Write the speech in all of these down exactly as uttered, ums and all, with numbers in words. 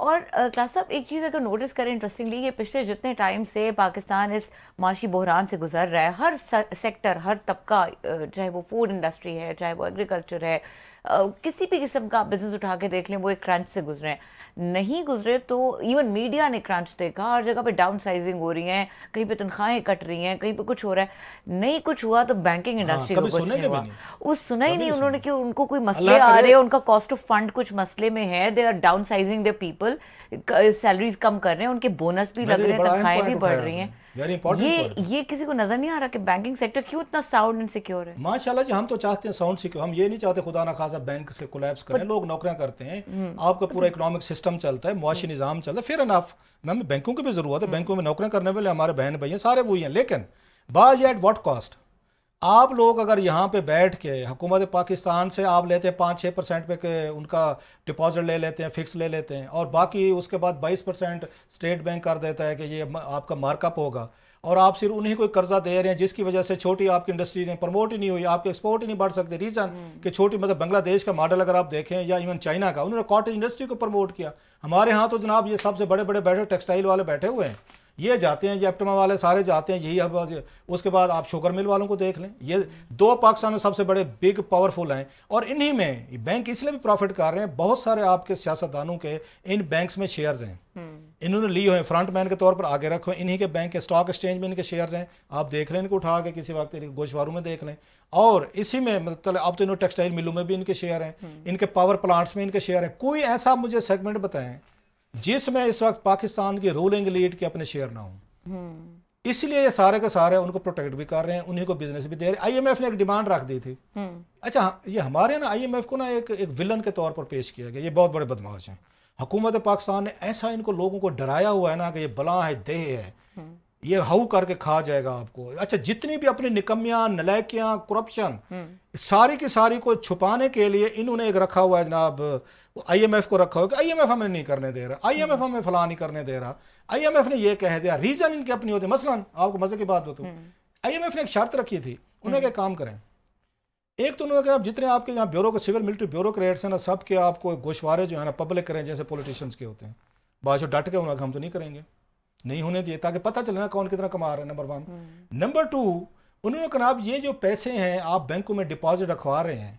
और क्लास साहब, एक चीज़ अगर नोटिस करें इंटरेस्टिंगली, ये पिछले जितने टाइम से पाकिस्तान इस माशी बहरान से गुजर रहा है, हर सेक्टर, हर तबका, चाहे वो फूड इंडस्ट्री है, चाहे वो एग्रीकल्चर है, किसी भी किस्म का बिजनेस उठा के देख लें, वो एक क्रंच से गुजरे हैं। नहीं गुजरे तो इवन मीडिया ने क्रंच देखा, हर जगह पे डाउन साइजिंग हो रही है, कहीं पे तनख्वाहें कट रही हैं, कहीं पे कुछ हो रहा है। नहीं कुछ हुआ तो बैंकिंग इंडस्ट्री को कुछ नहीं हुआ, वो सुना ही नहीं उन्होंने कि उनको कोई मसले आ रहे हैं, उनका कॉस्ट ऑफ फंड कुछ मसले में है, they are down sizing their people, salaries कम कर रहे हैं, उनके बोनस भी लग रहे हैं, तनख्वाहें भी बढ़ रही हैं। ये ये किसी को नजर नहीं आ रहा कि बैंकिंग सेक्टर क्यों इतना साउंड एंड सिक्योर है। माशाल्लाह जी, हम तो चाहते हैं साउंड सिक्योर, हम ये नहीं चाहते खुदा ना खासा बैंक से कोलैप्स करें, लोग नौकरियां करते हैं, आपका पूरा इकोनॉमिक सिस्टम चलता है, मुआशी निज़ाम चलता है, फेयर एनफ मैम, बैंकों की भी जरूरत है, बैंकों में नौकरियां करने वाले हमारे बहन भाई हैं, सारे वही हैं, लेकिन बाज एट व्हाट कॉस्ट। आप लोग अगर यहाँ पे बैठ के हुकूमत पाकिस्तान से आप लेते हैं पाँच छः परसेंट पे के उनका डिपॉजिट ले लेते हैं, फिक्स ले लेते हैं, और बाकी उसके बाद बाईस परसेंट स्टेट बैंक कर देता है कि ये आपका मार्कअप होगा, और आप सिर्फ उन्हीं को कर्जा दे रहे हैं, जिसकी वजह से छोटी आपकी इंडस्ट्री ने प्रमोट ही नहीं हुई, आपके एक्सपोर्ट ही नहीं बढ़ सकते। रीज़न कि छोटी, मतलब बांग्लादेश का मॉडल अगर आप देखें, या इवन चाइना का, उन्होंने कॉटन इंडस्ट्री को प्रमोट किया। हमारे यहाँ तो जनाब ये सबसे बड़े बड़े बैठे टेक्सटाइल वाले बैठे हुए हैं, ये जाते हैं, जैप्टमा वाले सारे जाते हैं, यही अब। उसके बाद आप शुगर मिल वालों को देख लें, ये दो पाकिस्तान में सबसे बड़े बिग पावरफुल हैं, और इन्हीं में बैंक इसलिए भी प्रॉफिट कर रहे हैं, बहुत सारे आपके सियासतदानों के इन बैंक्स में शेयर्स हैं, इन्होंने लिए हुए फ्रंट मैन के तौर पर आगे रखे, इन्हीं के बैंक के स्टॉक एक्सचेंज में इनके शेयर्स हैं, आप देख लें, इनको उठा के किसी वक्त गोशवारों में देख लें, और इसी में मतलब अब तो इन्होंने टेक्सटाइल मिलों में भी इनके शेयर हैं, इनके पावर प्लांट्स में इनके शेयर हैं। कोई ऐसा मुझे सेगमेंट बताएं जिसमें इस वक्त पाकिस्तान की रूलिंग लीड के अपने शेयर ना हो, इसलिए ये सारे के सारे उनको प्रोटेक्ट भी कर रहे हैं, उन्हीं को बिजनेस भी दे रहे हैं। आईएमएफ ने एक डिमांड रख दी थी। अच्छा, ये हमारे ना आईएमएफ को ना एक एक विलन के तौर पर पेश किया गया, ये बहुत बड़े बदमाश हैं। हुकूमत पाकिस्तान ने ऐसा इनको लोगों को डराया हुआ है ना कि ये बला है, देह है, ये हाउ करके खा जाएगा आपको। अच्छा, जितनी भी अपनी निकम्मियाँ, नलायकियाँ, करप्शन, सारी की सारी को छुपाने के लिए इन्होंने एक रखा हुआ है जनाब, आईएमएफ को रखा हुआ कि आईएमएफ हमें नहीं करने दे रहा, आईएमएफ हमें फला नहीं करने दे रहा, आईएमएफ ने ये कह दिया। रीजन इनके अपनी होते, मसलन आपको मजे की बात हो तो आईएमएफ ने एक शर्त रखी थी, उन्हें क्या काम करें, एक तो उन्होंने कहा आप जितने आपके यहाँ ब्यूरो के सिविल मिलिट्री ब्यूरोक्रेट्स हैं ना, सब के आपको गोशवारे जो है ना पब्लिक करें, जैसे पॉलिटिशियंस के होते हैं, बादशो डट के उन्होंने हम तो नहीं करेंगे, नहीं होने दिए, ताकि पता चले ना कौन कितना कमा रहा है, नंबर वन। नंबर टू, उन्होंने कहा आप ये जो पैसे हैं आप बैंकों में डिपॉजिट रखवा रहे हैं,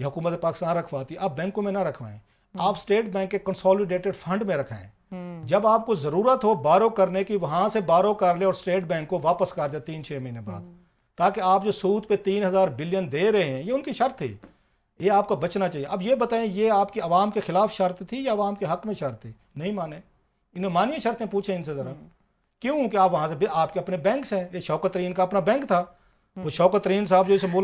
यह हुकूमत पाकिस्तान रखवाती, आप बैंकों में ना रखवाएं, आप स्टेट बैंक के कंसोलिडेटेड फंड में रखाएं, जब आपको जरूरत हो बारो करने की वहां से बारो कर ले और स्टेट बैंक को वापस कर दे तीन छह महीने बाद, ताकि आप जो सूद पे तीन हजार बिलियन दे रहे हैं, ये उनकी शर्त थी, ये आपको बचना चाहिए। अब ये बताएं, ये आपकी आवाम के खिलाफ शर्त थी या आवाम के हक में शर्त थी? नहीं माने, इन्हें मानिए शर्तें, पूछे इनसे जरा क्यों, कि आप वहां से, आपके अपने बैंक हैं, ये शौकत तरीन का अपना बैंक था, वो शौकत तरीन साहब जो इस मुल्क